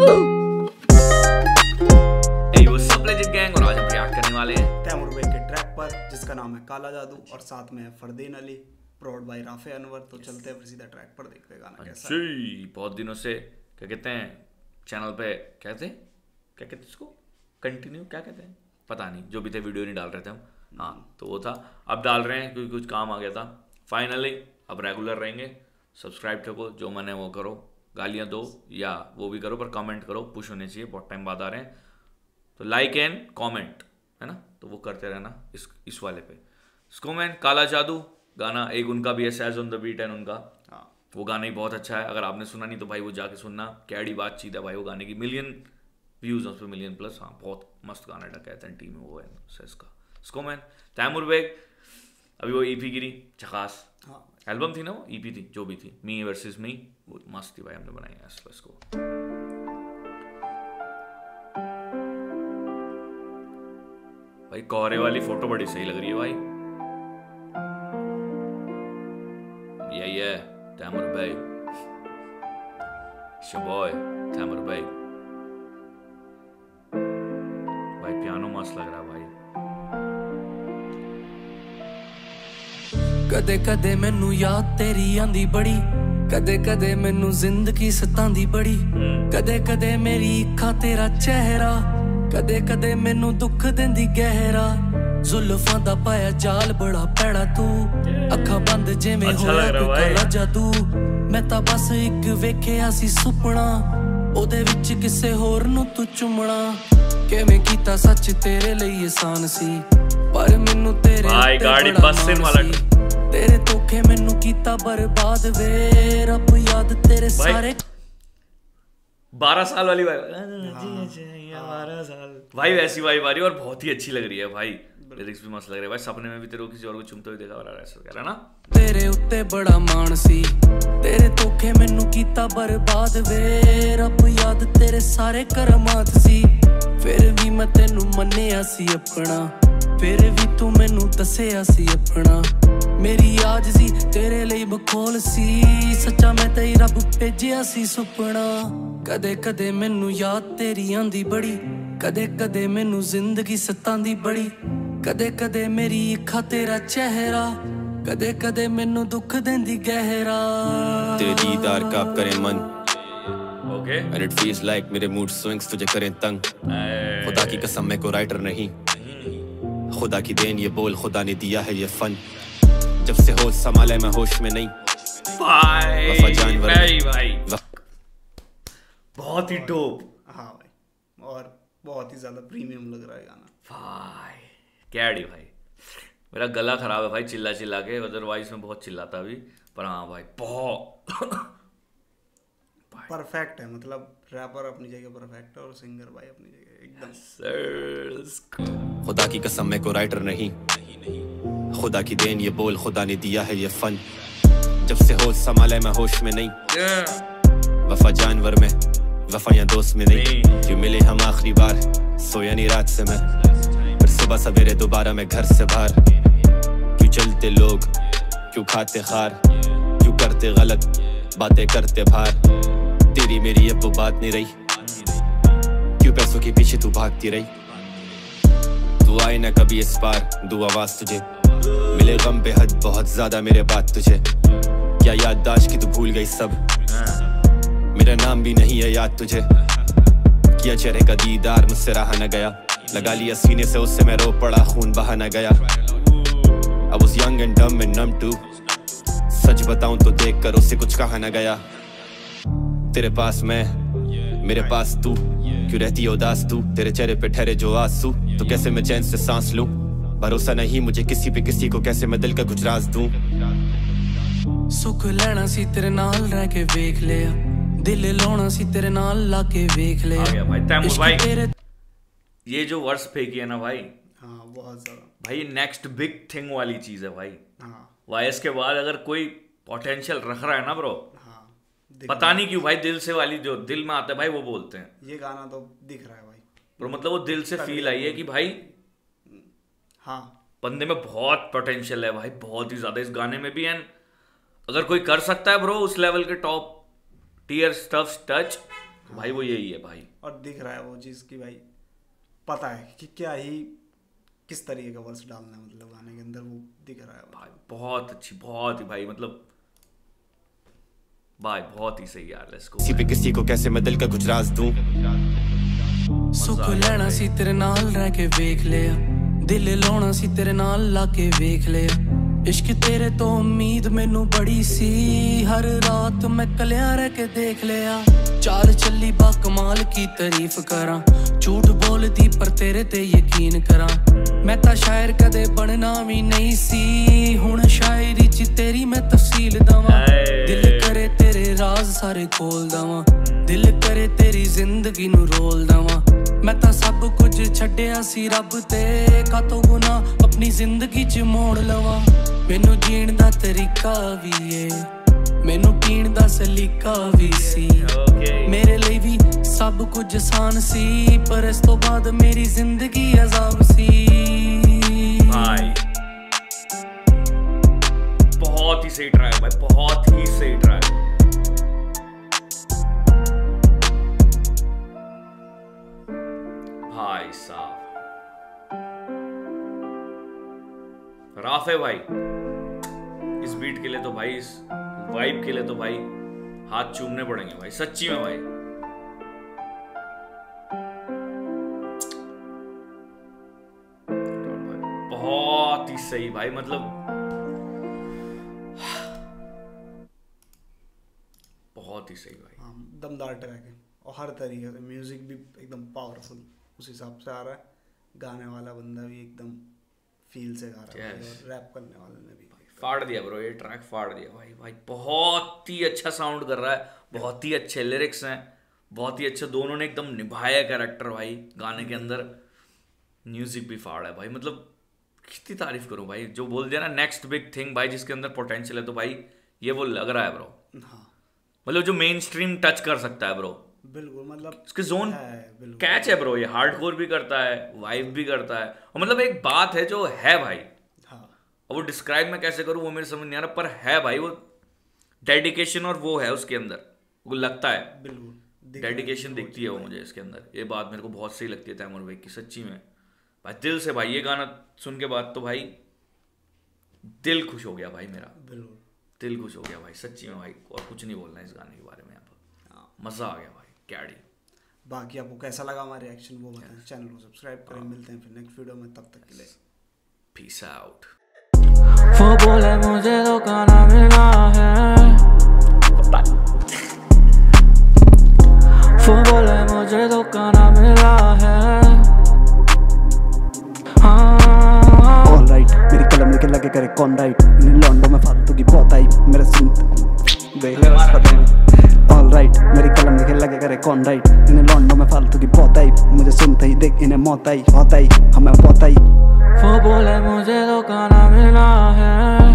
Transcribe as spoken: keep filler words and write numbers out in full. Hey, what's up, legend gang? और आज हम रिएक्ट करने वाले हैं तैमूर बेग के ट्रैक पर जिसका नाम है काला जादू और साथ में है Fardeen Ali prod by Rafe Anwar. तो चलते हैं सीधा ट्रैक पर, देखते हैं गाना कैसा है। बहुत दिनों से क्या कहते हैं चैनल पे कहते हैं क्या कहते हैं इसको कंटिन्यू क्या कहते हैं पता नहीं, जो भी थे वीडियो नहीं डाल रहे थे हम। हाँ तो वो था, अब डाल रहे हैं क्योंकि कुछ काम आ गया था। फाइनली अब रेगुलर रहेंगे। सब्सक्राइब ठोको, जो मन है वो करो, गालियाँ दो या वो भी करो पर कमेंट करो, पुश होने चाहिए। बहुत टाइम बाद आ रहे हैं तो लाइक एंड कमेंट है ना, तो वो करते रहना इस इस वाले पे। इसको मैन काला जादू गाना एक उनका भी है सैज ऑन द बीट एंड उनका हाँ वो गाना ही बहुत अच्छा है। अगर आपने सुना नहीं तो भाई वो जाके सुनना, कैडी बातचीत है भाई वो गाने की। मिलियन व्यूज उस पर, मिलियन प्लस। हाँ बहुत मस्त गाना डकैत है टीम वो है सैज का। इसको मैन तैमूर बेग अभी वो ईपी गिरी झकास हाँ एल्बम थी ना, वो ईपी थी जो भी थी, मी वर्सेस मी बहुत मस्त थी भाई, हमने बनाई है एस को। भाई कोहरे वाली फोटो बड़ी सही लग रही है भाई। यही है तैमूर बेग, शबॉय तैमूर बेग। भाई पियानो मस्त लग रहा है भाई। कदे कदे मैनू याद तेरी आंदी बड़ी, कदे कदे मैनू जिंदगी सतांदी बड़ी, कदे कदे मेरी अखा तेरा चेहरा, कदे कदे मैनू दुख देंदी गहरा। जुल्फां दा पाया जाल बड़ा पैड़ा तू, अखा बंद जिवें होया काला जादू। मैं तां बस इक वेखिया सी सुपना, ओदे विच किसे होर नू तू चुमना। किवें कीता सच तेरे लई आसान सी, पर मैनू तेरे भाई गाड़ी बसन वाला तेरे धोखे मैनू कीता बर्बाद वे रब याद तेरे सारे। बारह साल वाली भाई बारह साल भाई वैसी भाई वाली और बहुत ही अच्छी लग रही है भाई। लिरिक्स भी मस्त लग रहे हैं भाई। सपने में भी तेरे को किसी और को चुमते हुए देखा वाला ऐसा कह रहा ना। तेरे उत्ते बड़ा मान सी, तेरे धोखे मैनू कीता बर्बाद वे रब याद तेरे सारे करमात सी। फिर भी मैं तेनू मन्निया सी अपना, फिर भी तू मैनू दस्सिया सी अपना। मेरी आजजी तेरे लिए बखोल सी, सच्चा मैं तेई रब भेजिया सी सुपना। कदे कदे मैनू याद तेरी आंदी बड़ी, कदे कदे मैनू जिंदगी सतांदी बड़ी, कदे कदे मेरी अखा तेरा चेहरा, कदे कदे मैनू दुख देंदी गहरा। तेरे दीदार कांप करे मन okay and it feels like मेरे मूड स्विंग्स तुझे करें तंग। खुदा की कसम मैं को राइटर नहीं, खुदा की देन ये बोल खुदा ने दिया है ये फन। जब से होश संभाले मैं होश में नहीं भाई भाई भाई बहुत ही डोप। हाँ भाई और बहुत ही ज्यादा प्रीमियम लग रहा है गाना भाई। कैडी भाई मेरा गला खराब है भाई चिल्ला चिल्ला के, अदरवाइज मैं बहुत चिल्लाता भी, पर हाँ भाई बहुत परफेक्ट है। मतलब रैपर अपनी जगह परफेक्ट है और सिंगर भाई अपनी जगह एकदम। खुदा की कसम मैं को राइटर नहीं, खुदा की देन ये बोल खुदा ने दिया है ये फन। जब से होश संभाले मैं होश में नहीं, वफा जानवर में वफा या दोस्त में नहीं। जो मिले हम आखिरी बार सोया नहीं रात से मैं, पर सुबह सवेरे दोबारा मैं घर से बाहर। क्यों चलते लोग क्यों खाते खार, क्यों करते गलत बातें करते भार। तेरी मेरी अब वो बात नहीं रही, क्यों पैसों के पीछे तू भागती रही। तू आए ना कभी इस पार दू आवाज तुझे, मिले गम पे हद बहुत ज्यादा मेरे बात तुझे। क्या याददाश्त की तू भूल गई सब, मेरा नाम भी नहीं है याद तुझे। किया चेहरे का दीदार मुझसे रहा न गया, लगा लिया सीने से उससे मैं रो पड़ा खून बहा न गया। अब उस young and dumb and numb too, सच बताऊं तो देख कर उससे कुछ कहा न गया। तेरे पास मैं मेरे पास तू, क्यों रहती है उदास तू, तेरे चेहरे पे ठहरे जो आंसू। तो कैसे मैं चैन से सांस लूं, भरोसा नहीं मुझे किसी पे किसी को, कैसे मैं दिल का कुछ राज दूं। सुख लेना सी तेरे नाल रह के देख लिया, दिल लाना सी तेरे नाल ला के देख लिया। आ गया भाई तैमूर भाई। ये जो वर्स फेंकी है ना भाई हाँ बहुत ज्यादा भाई, नेक्स्ट बिग थिंग वाली चीज है भाई। हां वायस के बाद अगर कोई पोटेंशियल रख रहा है ना ब्रो, पता नहीं क्यों भाई दिल से वाली जो दिल में आता है भाई वो बोलते हैं। ये गाना तो दिख रहा है भाई पर मतलब वो दिल से फील आई है कि भाई हाँ बंदे में बहुत पोटेंशियल है भाई, बहुत ही ज्यादा इस गाने में भी। एंड अगर कोई कर सकता है ब्रो उस लेवल के टॉप टीयर स्टफ्स टच तो भाई वो यही है भाई, और दिख रहा है वो चीज़ कि भाई पता है कि क्या ही किस तरीके का वर्ष डालना है, मतलब गाने के अंदर वो दिख रहा है भाई। बहुत अच्छी, बहुत ही भाई, मतलब भाई बहुत ही सही यार। Let's go. किसी पे किसी को कैसे मैं दिल का कुछ राज दूं, सुख लेना सी तेरे नाल रह के देख लिया, दिल लाना सी तेरे नाल ला के देख लिया, इश्क तेरे तो उम्मीद मैनू बड़ी सी, हर रात मैं कल्याण रह के देख लिया, चाल चली बा कमाल की तारीफ करा, झूठ बोल दी पर तेरे ते यकीन करा, मैं ता शायर कदे बनना भी नहीं सी, हुण शायरी च तेरी मैं तफसील दवा, दिल करे तेरे राज सारे खोल दवा, दिल करे तेरी जिंदगी नू रोल दवा, मैं ता सब कुछ छड्डिया सी रब ते, कातों गुना अपनी जिंदगी च मोड़ लवा, मैनू जीण दा तरीका भी है, मैनू पीण दा सलीका भी सी, मेरे लिए भी सब कुछ आसान सी, पर इस तो बाद मेरी जिंदगी अजाब सी। भाई बहुत ही सही ट्राई भाई, बहुत ही सही ट्राई। भाई साहब राफे भाई इस बीट के लिए तो भाई, इस वाइब के लिए तो भाई हाथ चूमने पड़ेंगे भाई, सच्ची में भाई। बहुत ही सही भाई, मतलब बहुत ही सही भाई, दमदार ट्रैक है और हर तरीके से म्यूजिक भी एकदम पावरफुल उस हिसाब से आ रहा है, गाने वाला बंदा भी एकदम फील से गा रहा है, yes. और रैप करने वाले ने भी फाड़ दिया ब्रो, ये ट्रैक फाड़ दिया भाई। भाई बहुत ही अच्छा साउंड कर रहा है, बहुत ही अच्छे लिरिक्स हैं, बहुत ही अच्छे, दोनों ने एकदम निभाया कैरेक्टर भाई गाने के अंदर, म्यूजिक भी फाड़ है भाई, मतलब कितनी तारीफ करूँ भाई। जो बोल दिया ना नेक्स्ट बिग थिंग भाई, जिसके अंदर पोटेंशियल है, तो भाई ये वो लग रहा है ब्रो, हाँ मतलब जो मेन स्ट्रीम टच कर सकता है ब्रो, बिल्कुल मतलब इसके जोन कैच है ब्रो, ये हार्डकोर भी करता है, वाइब भी करता है, और मतलब एक बात है जो है भाई, हाँ और वो डिस्क्राइब मैं कैसे करूँ वो मेरे समझ नहीं आ रहा, पर है भाई वो डेडिकेशन और वो है उसके अंदर, वो लगता है बिल्कुल डेडिकेशन दिखती है वो मुझे इसके अंदर, ये बात मेरे को बहुत सही लगती है तैमूर भाई की, सच्ची में भाई दिल से भाई। ये गाना सुन के बाद तो भाई दिल खुश हो गया भाई मेरा, बिल्कुल दिल खुश हो गया भाई, सच्ची में भाई, और कुछ नहीं बोलना इस गाने के बारे में, यहाँ मज़ा आ गया भाई। कैडी बाकी आपको कैसा लगा हमारा रिएक्शन वो बताएं, चैनल को सब्सक्राइब करें, मिलते हैं फिर नेक्स्ट वीडियो में, तब तक के लिए पीस आउट। वो बोले मुझे तो गाना मिलना है, वो बोले मुझे तो गाना मिला है, ऑलराइट मेरी कलम लेके लगे करे कौन राइट, लॉन्डो में फालतू की बहुत आई मेरा सुन, ऑल राइट मेरी कलम लिखे लगे करे कौन राइट, इन्हें लॉन्डो में फालतू की बहुत आई, मुझे सुनते ही देख इन्हें मौत आई, बहुत आई हमें बहुत आई, वो बोले मुझे तो गाना मिला है।